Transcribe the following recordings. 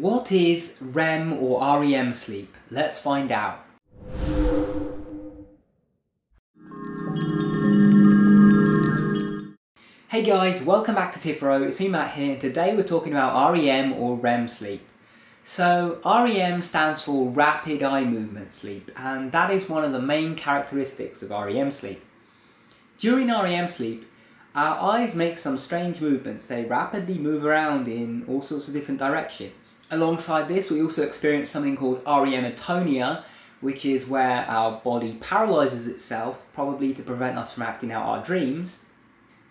What is REM or REM sleep? Let's find out. Hey guys, welcome back to Tipharot, it's me Matt here. Today we're talking about REM or REM sleep. So REM stands for rapid eye movement sleep, and that is one of the main characteristics of REM sleep. During REM sleep, our eyes make some strange movements. They rapidly move around in all sorts of different directions. Alongside this, we also experience something called REM atonia, which is where our body paralyzes itself, probably to prevent us from acting out our dreams.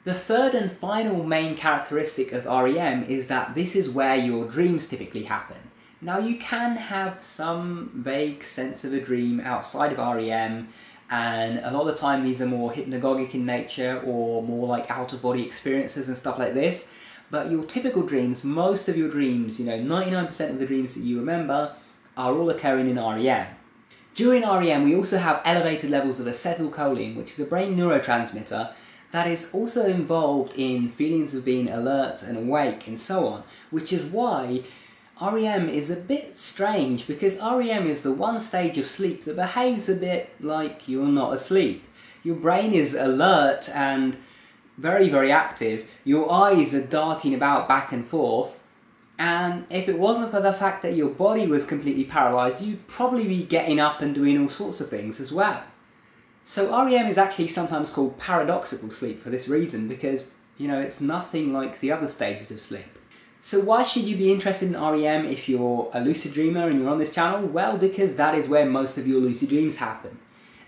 The third and final main characteristic of REM is that this is where your dreams typically happen. Now, you can have some vague sense of a dream outside of REM, and a lot of the time these are more hypnagogic in nature or more like out-of-body experiences and stuff like this. But your typical dreams, most of your dreams, 99% of the dreams that you remember are all occurring in REM. During REM we also have elevated levels of acetylcholine, which is a brain neurotransmitter that is also involved in feelings of being alert and awake and so on, which is why REM is a bit strange, because REM is the one stage of sleep that behaves a bit like you're not asleep. Your brain is alert and very, very active. Your eyes are darting about back and forth. And if it wasn't for the fact that your body was completely paralysed, you'd probably be getting up and doing all sorts of things as well. So REM is actually sometimes called paradoxical sleep for this reason, because, it's nothing like the other stages of sleep. So why should you be interested in REM if you're a lucid dreamer and you're on this channel? Well, because that is where most of your lucid dreams happen.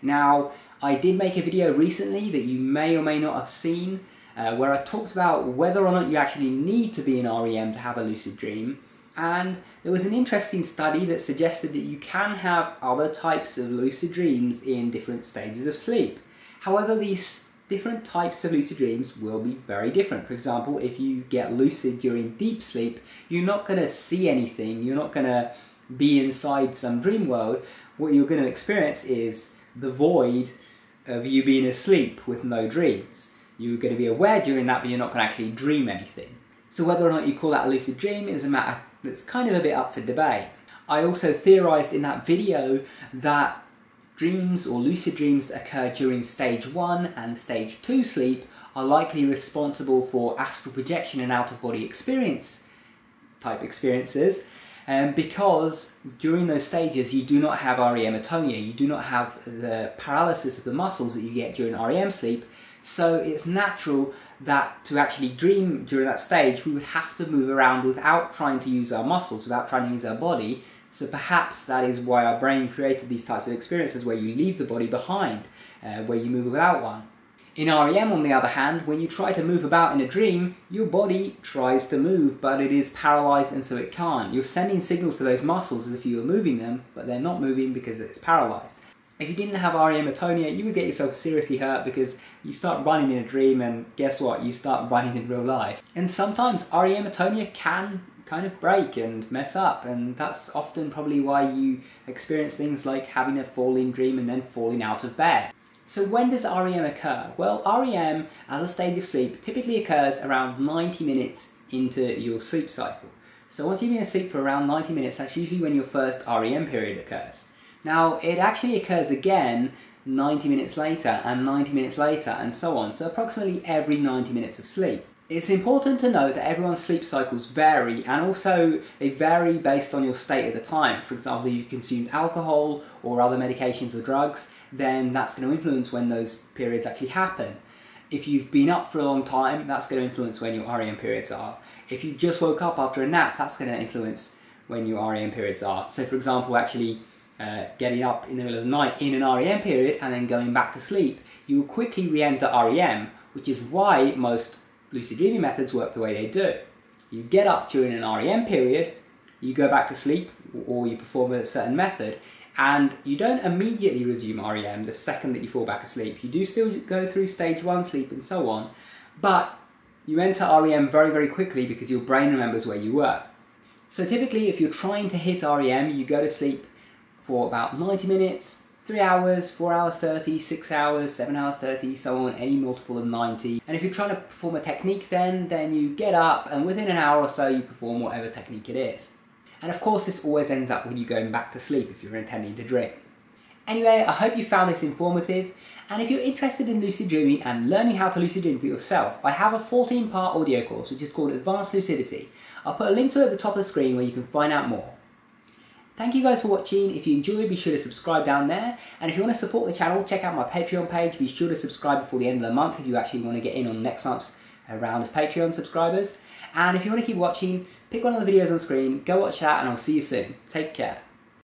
Now, I did make a video recently that you may or may not have seen, where I talked about whether or not you actually need to be in REM to have a lucid dream. And there was an interesting study that suggested that you can have other types of lucid dreams in different stages of sleep. However, these different types of lucid dreams will be very different. For example, if you get lucid during deep sleep, you're not going to see anything, you're not going to be inside some dream world. What you're going to experience is the void of you being asleep with no dreams. You're going to be aware during that, but you're not going to actually dream anything. So whether or not you call that a lucid dream is a matter that's kind of a bit up for debate. I also theorised in that video that dreams or lucid dreams that occur during stage 1 and stage 2 sleep are likely responsible for astral projection and out-of-body experience type experiences, because during those stages you do not have REM atonia, you do not have the paralysis of the muscles that you get during REM sleep, so it's natural that to actually dream during that stage we would have to move around without trying to use our muscles, without trying to use our body. So perhaps that is why our brain created these types of experiences where you leave the body behind, where you move without one. In REM, on the other hand, when you try to move about in a dream, your body tries to move, but it is paralysed and so it can't. You're sending signals to those muscles as if you were moving them, but they're not moving because it's paralysed. If you didn't have REM atonia, you would get yourself seriously hurt, because you start running in a dream and guess what, you start running in real life. And sometimes REM atonia can kind of break and mess up, and that's often probably why you experience things like having a falling dream and then falling out of bed. So when does REM occur? Well, REM as a stage of sleep typically occurs around 90 minutes into your sleep cycle. So once you've been asleep for around 90 minutes, that's usually when your first REM period occurs. Now, it actually occurs again 90 minutes later and 90 minutes later and so on, so approximately every 90 minutes of sleep. It's important to know that everyone's sleep cycles vary, and also they vary based on your state at the time. For example, if you consumed alcohol or other medications or drugs, then that's going to influence when those periods actually happen. If you've been up for a long time, that's going to influence when your REM periods are. If you just woke up after a nap, that's going to influence when your REM periods are. So for example, actually getting up in the middle of the night in an REM period and then going back to sleep, you will quickly re-enter REM, which is why most lucid dreaming methods work the way they do. You get up during an REM period, you go back to sleep, or you perform a certain method, and you don't immediately resume REM the second that you fall back asleep. You do still go through stage 1 sleep and so on, but you enter REM very, very quickly because your brain remembers where you were. So typically if you're trying to hit REM, you go to sleep for about 90 minutes, 3 hours, 4 hours 30, 6 hours, 7 hours 30, so on, any multiple of 90. And if you're trying to perform a technique then you get up and within an hour or so you perform whatever technique it is. And of course this always ends up with you going back to sleep if you're intending to dream. Anyway, I hope you found this informative, and if you're interested in lucid dreaming and learning how to lucid dream for yourself, I have a 14-part audio course which is called Advanced Lucidity. I'll put a link to it at the top of the screen where you can find out more. Thank you guys for watching. If you enjoyed, be sure to subscribe down there. And if you want to support the channel, check out my Patreon page. Be sure to subscribe before the end of the month if you actually want to get in on next month's round of Patreon subscribers. And if you want to keep watching, pick one of the videos on screen, go watch that, and I'll see you soon. Take care.